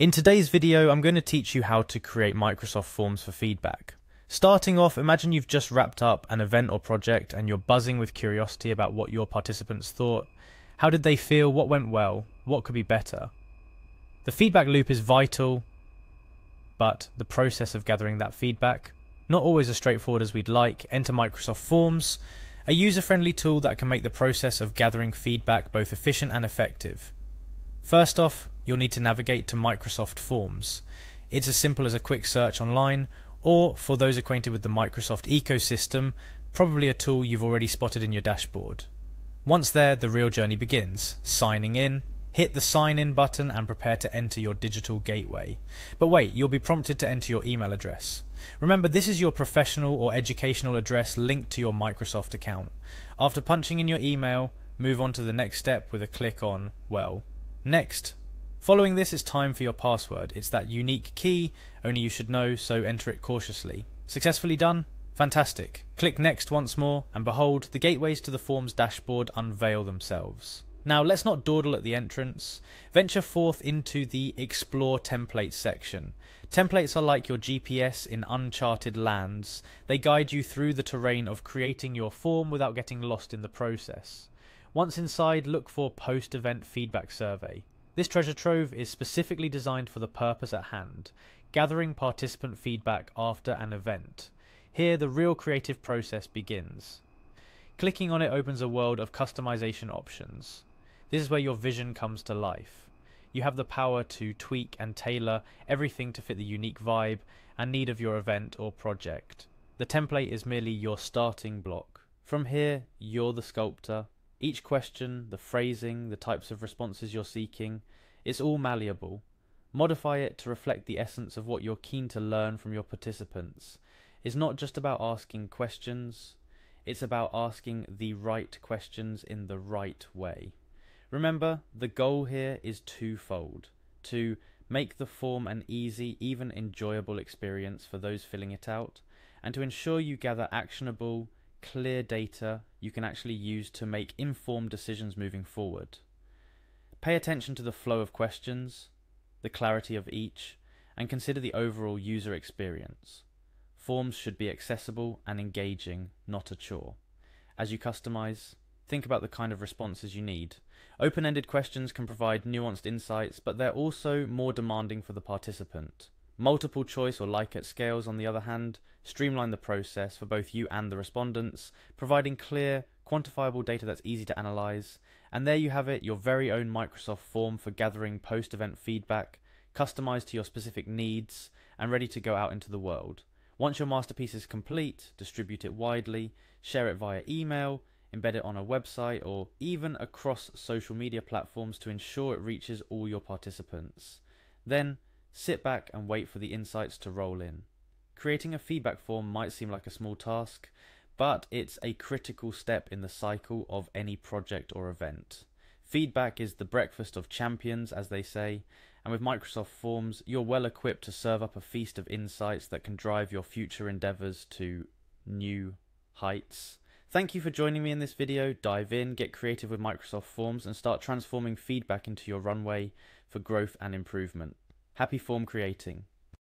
In today's video, I'm going to teach you how to create Microsoft Forms for feedback. Starting off, imagine you've just wrapped up an event or project and you're buzzing with curiosity about what your participants thought. How did they feel? What went well? What could be better? The feedback loop is vital, but the process of gathering that feedback, not always as straightforward as we'd like. Enter Microsoft Forms, a user-friendly tool that can make the process of gathering feedback both efficient and effective. First off, you'll need to navigate to Microsoft Forms. It's as simple as a quick search online, or for those acquainted with the Microsoft ecosystem, probably a tool you've already spotted in your dashboard. Once there, the real journey begins. Signing in, hit the sign in button and prepare to enter your digital gateway. But wait, you'll be prompted to enter your email address. Remember, this is your professional or educational address linked to your Microsoft account. After punching in your email, move on to the next step with a click on, well, next. Following this, it's time for your password. It's that unique key, only you should know, so enter it cautiously. Successfully done? Fantastic. Click next once more, and behold, the gateways to the Forms dashboard unveil themselves. Now let's not dawdle at the entrance. Venture forth into the Explore Templates section. Templates are like your GPS in uncharted lands. They guide you through the terrain of creating your form without getting lost in the process. Once inside, look for Post-Event Feedback Survey. This treasure trove is specifically designed for the purpose at hand, gathering participant feedback after an event. Here, the real creative process begins. Clicking on it opens a world of customization options. This is where your vision comes to life. You have the power to tweak and tailor everything to fit the unique vibe and need of your event or project. The template is merely your starting block. From here, you're the sculptor. Each question, the phrasing, the types of responses you're seeking, it's all malleable. Modify it to reflect the essence of what you're keen to learn from your participants. It's not just about asking questions, it's about asking the right questions in the right way. Remember, the goal here is twofold: to make the form an easy, even enjoyable experience for those filling it out, and to ensure you gather actionable, clear data you can actually use to make informed decisions moving forward. Pay attention to the flow of questions, the clarity of each, and consider the overall user experience. Forms should be accessible and engaging, not a chore. As you customize, think about the kind of responses you need. Open-ended questions can provide nuanced insights, but they're also more demanding for the participant. Multiple choice or Likert scales, on the other hand, streamline the process for both you and the respondents, providing clear, quantifiable data that's easy to analyze. And there you have it, your very own Microsoft form for gathering post-event feedback, customized to your specific needs, and ready to go out into the world. Once your masterpiece is complete, distribute it widely, share it via email, embed it on a website, or even across social media platforms to ensure it reaches all your participants. Then, sit back and wait for the insights to roll in. Creating a feedback form might seem like a small task, but it's a critical step in the cycle of any project or event. Feedback is the breakfast of champions, as they say, and with Microsoft Forms, you're well equipped to serve up a feast of insights that can drive your future endeavors to new heights. Thank you for joining me in this video. Dive in, get creative with Microsoft Forms, and start transforming feedback into your runway for growth and improvement. Happy form creating.